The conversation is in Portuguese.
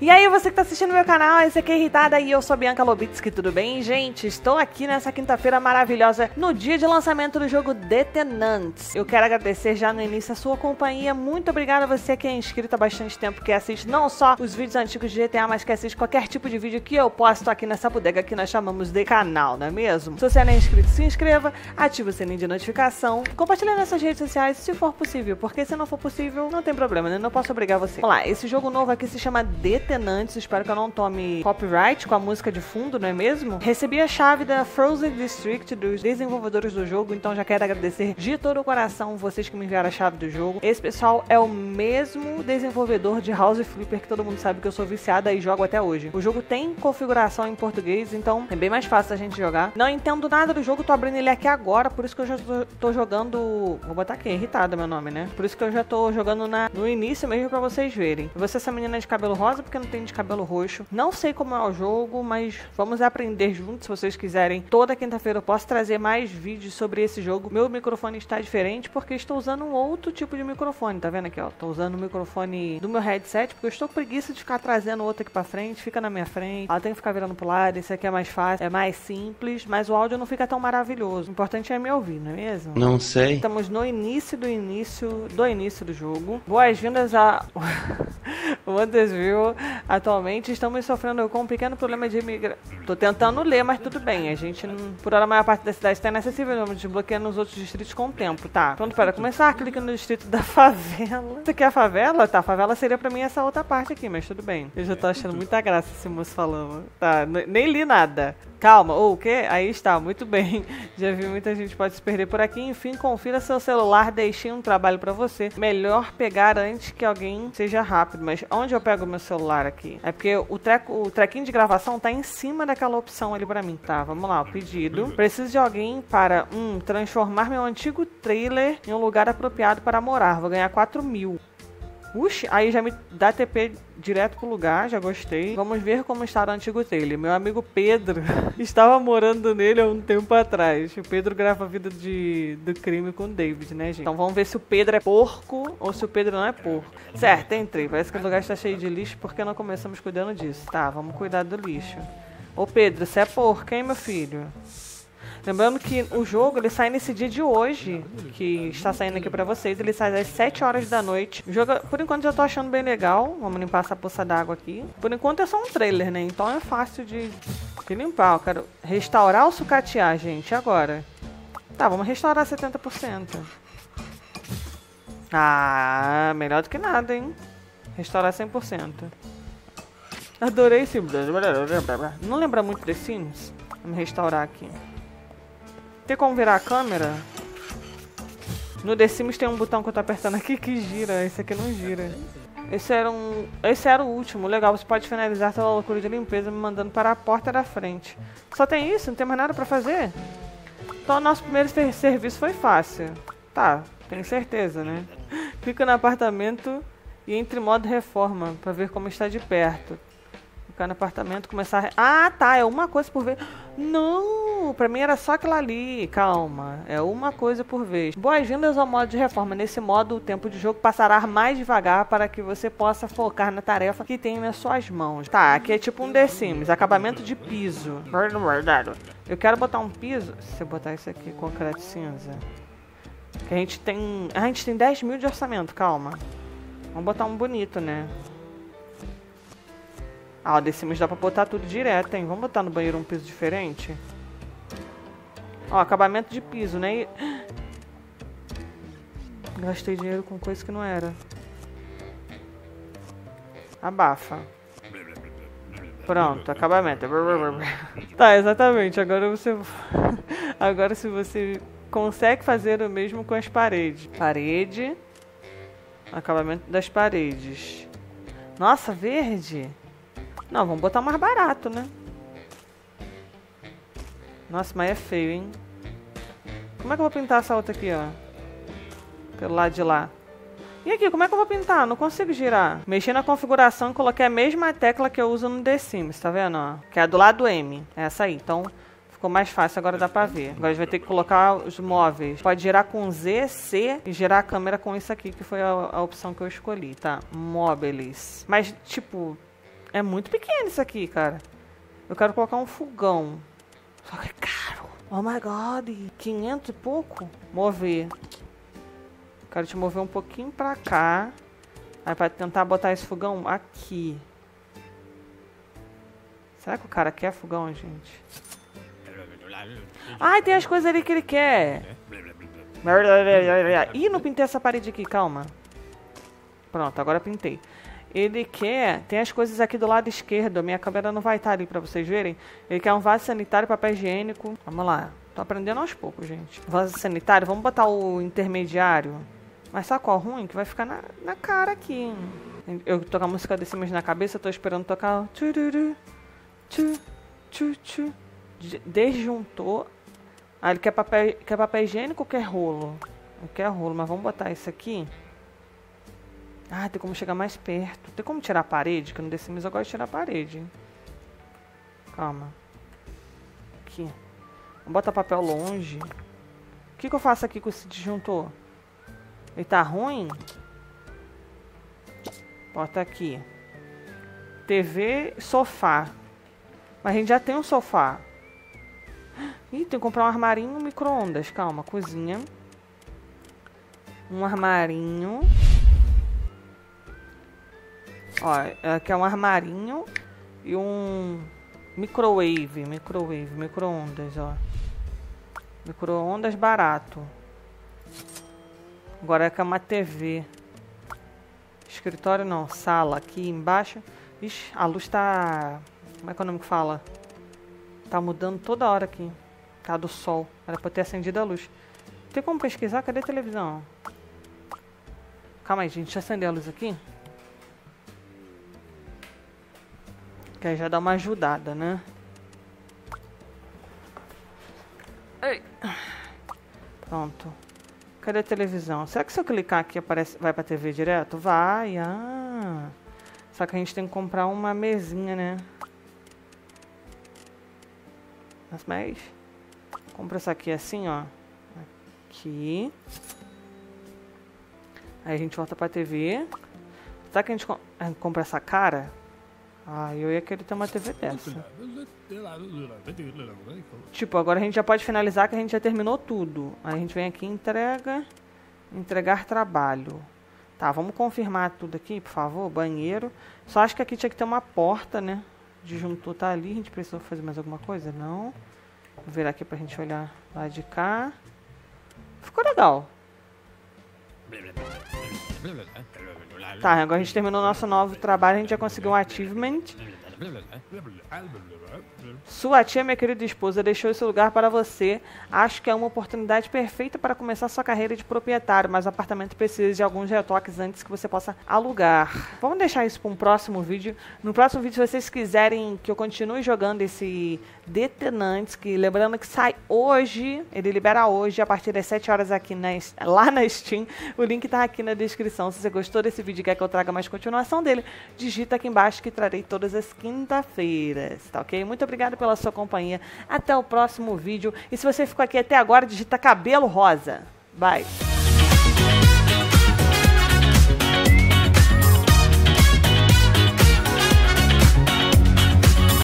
E aí, você que tá assistindo meu canal, esse aqui é Irritada e eu sou Bianca Lobitzki, tudo bem? Gente, estou aqui nessa quinta-feira maravilhosa, no dia de lançamento do jogo The Tenants. Eu quero agradecer já no início a sua companhia, muito obrigada a você que é inscrito há bastante tempo, que assiste não só os vídeos antigos de GTA, mas que assiste qualquer tipo de vídeo que eu posto aqui nessa bodega que nós chamamos de canal, não é mesmo? Se você não é inscrito, se inscreva, ative o sininho de notificação, compartilhe nas suas redes sociais se for possível, porque se não for possível, não tem problema, né? Não posso obrigar você. Vamos lá, esse jogo novo aqui se chama The Tenants, espero que eu não tome copyright com a música de fundo, não é mesmo? Recebi a chave da Frozen District dos desenvolvedores do jogo, então já quero agradecer de todo o coração vocês que me enviaram a chave do jogo. Esse pessoal é o mesmo desenvolvedor de House Flipper, que todo mundo sabe que eu sou viciada e jogo até hoje. O jogo tem configuração em português, então é bem mais fácil a gente jogar. Não entendo nada do jogo, tô abrindo ele aqui agora, por isso que eu já tô jogando... Vou botar aqui, Irritada meu nome, né? Por isso que eu já tô jogando no início mesmo pra vocês verem. Eu vou ser essa menina de cabelo rosa, porque não tem de cabelo roxo. Não sei como é o jogo, mas vamos aprender juntos, se vocês quiserem. Toda quinta-feira eu posso trazer mais vídeos sobre esse jogo. Meu microfone está diferente, porque estou usando um outro tipo de microfone, tá vendo aqui, ó? Tô usando o microfone do meu headset, porque eu estou com preguiça de ficar trazendo outro aqui pra frente, fica na minha frente. Ela tem que ficar virando pro lado, esse aqui é mais fácil, é mais simples, mas o áudio não fica tão maravilhoso. O importante é me ouvir, não é mesmo? Não sei. Estamos no início do jogo. Boas-vindas a... Wondersville. Atualmente estamos sofrendo com um pequeno problema de imigração. Tô tentando ler, mas tudo bem. A gente, por hora, a maior parte da cidade está inacessível. Vamos desbloquear nos outros distritos com o tempo, tá? Pronto para começar. Clique no distrito da favela. Isso aqui é a favela? Tá, a favela seria pra mim essa outra parte aqui, mas tudo bem. Eu já tô achando muita graça esse moço falando. Tá, nem li nada. Calma, ou o quê? Aí está, muito bem. Já vi muita gente pode se perder por aqui. Enfim, confira seu celular, deixei um trabalho pra você. Melhor pegar antes que alguém seja rápido. Mas onde eu pego meu celular aqui? É porque o trequinho de gravação tá em cima daquela opção ali pra mim. Tá, vamos lá, o pedido. Preciso de alguém para, transformar meu antigo trailer em um lugar apropriado para morar. Vou ganhar 4.000. Uxi, aí já me dá TP direto pro lugar, já gostei. Vamos ver como está o antigo trailer. Meu amigo Pedro estava morando nele há um tempo atrás. O Pedro grava a vida do crime com o David, né, gente? Então vamos ver se o Pedro é porco ou se o Pedro não é porco. Certo, entrei. Parece que o lugar está cheio de lixo porque não começamos cuidando disso. Tá, vamos cuidar do lixo. Ô Pedro, você é porco, hein, meu filho? Lembrando que o jogo, ele sai nesse dia de hoje, que está saindo aqui pra vocês. Ele sai às 7 horas da noite. O jogo, por enquanto, já tô achando bem legal. Vamos limpar essa poça d'água aqui. Por enquanto, é só um trailer, né? Então é fácil de limpar. Eu quero restaurar ou sucatear, gente, agora. Tá, vamos restaurar 70%. Ah, melhor do que nada, hein? Restaurar 100%. Adorei esse... Não lembra muito The Sims? Vamos restaurar aqui. Tem como virar a câmera? No The Sims tem um botão que eu tô apertando aqui que gira. Esse aqui não gira. Esse era o último. Legal, você pode finalizar toda a loucura de limpeza me mandando para a porta da frente. Só tem isso? Não tem mais nada pra fazer? Então o nosso primeiro serviço foi fácil. Tá, tenho certeza, né? Clica no apartamento e entre em modo reforma pra ver como está de perto. Ficar no apartamento, começar... Ah, tá, é uma coisa por vez... Não, pra mim era só aquilo ali. Calma, é uma coisa por vez. Boas-vindas ao modo de reforma. Nesse modo, o tempo de jogo passará mais devagar para que você possa focar na tarefa que tem nas suas mãos. Tá, aqui é tipo um The Sims, acabamento de piso. Eu quero botar um piso... Se eu botar isso aqui, concreto cinza... Que a gente tem... Ah, a gente tem 10.000 de orçamento, calma. Vamos botar um bonito, né? Ah, o The Sims dá pra botar tudo direto, hein? Vamos botar no banheiro um piso diferente? Ó, acabamento de piso, né? E... Gastei dinheiro com coisa que não era. Abafa. Pronto, acabamento. Tá, exatamente. Agora você... Agora se você consegue fazer o mesmo com as paredes. Parede. Acabamento das paredes. Nossa, verde. Não, vamos botar mais barato, né? Nossa, mas é feio, hein? Como é que eu vou pintar essa outra aqui, ó? Pelo lado de lá. E aqui, como é que eu vou pintar? Não consigo girar. Mexi na configuração e coloquei a mesma tecla que eu uso no The Sims, tá vendo, ó? Que é a do lado M. É essa aí, então... Ficou mais fácil, agora dá pra ver. Agora a gente vai ter que colocar os móveis. Pode girar com Z, C e girar a câmera com isso aqui, que foi a opção que eu escolhi, tá? Móveis. Mas, tipo... É muito pequeno isso aqui, cara. Eu quero colocar um fogão. Só que é caro. Oh my god. 500 e pouco. Mover. Quero te mover um pouquinho pra cá. Aí pra tentar botar esse fogão aqui. Será que o cara quer fogão, gente? Ai, tem as coisas ali que ele quer. Ih, não pintei essa parede aqui, calma. Pronto, agora pintei. Ele quer... Tem as coisas aqui do lado esquerdo. Minha câmera não vai estar ali pra vocês verem. Ele quer um vaso sanitário, papel higiênico. Vamos lá. Tô aprendendo aos poucos, gente. Vaso sanitário. Vamos botar o intermediário. Mas sabe qual ruim? Que vai ficar na cara aqui. Eu tocar a música The Sims na cabeça. Tô esperando tocar... Desjuntou. Ah, ele quer papel higiênico ou quer rolo? Ele quer rolo, mas vamos botar isso aqui. Ah, tem como chegar mais perto. Tem como tirar a parede? Que no The Sims eu gosto de tirar a parede. Calma. Aqui. Vamos botar papel longe. O que eu faço aqui com esse disjuntor? Ele tá ruim? Bota aqui. TV, sofá. Mas a gente já tem um sofá. Ih, tem que comprar um armarinho e um micro-ondas. Calma, cozinha. Um armarinho. Ó, aqui é um armarinho e um microwave, micro-ondas, ó. Micro-ondas barato. Agora é que é uma TV. Escritório não, sala aqui embaixo. Ixi, a luz tá... Como é que o nome que fala? Tá mudando toda hora aqui. Tá do sol. Era pra ter acendido a luz. Tem como pesquisar? Cadê a televisão? Calma aí, gente. Deixa eu acender a luz aqui. Que aí já dá uma ajudada, né? Ei. Pronto. Cadê a televisão? Será que se eu clicar aqui aparece, vai pra TV direto? Vai. Ah. Só que a gente tem que comprar uma mesinha, né? Mas compra essa aqui assim, ó. Aqui. Aí a gente volta pra TV. Será que a gente compra essa cara? Ah, eu ia querer ter uma TV dessa. Tipo, agora a gente já pode finalizar que a gente já terminou tudo. Aí a gente vem aqui e entrega. Entregar trabalho. Tá, vamos confirmar tudo aqui, por favor. Banheiro. Só acho que aqui tinha que ter uma porta, né? Disjuntor tá ali, a gente precisou fazer mais alguma coisa? Não. Vou virar aqui pra gente olhar lá de cá. Ficou legal. Tá, agora a gente terminou nosso novo trabalho, a gente já conseguiu um achievement. Sua tia, minha querida esposa, deixou esse lugar para você. Acho que é uma oportunidade perfeita para começar sua carreira de proprietário, mas o apartamento precisa de alguns retoques antes que você possa alugar. Vamos deixar isso para um próximo vídeo. No próximo vídeo, se vocês quiserem que eu continue jogando esse The Tenants, que lembrando que sai hoje, ele libera hoje a partir das 7 horas aqui lá na Steam. O link está aqui na descrição. Se você gostou desse vídeo e quer que eu traga mais continuação dele, digita aqui embaixo que trarei todas as quinta-feiras, tá ok? Muito obrigado pela sua companhia. Até o próximo vídeo. E se você ficou aqui até agora, digita cabelo rosa. Bye!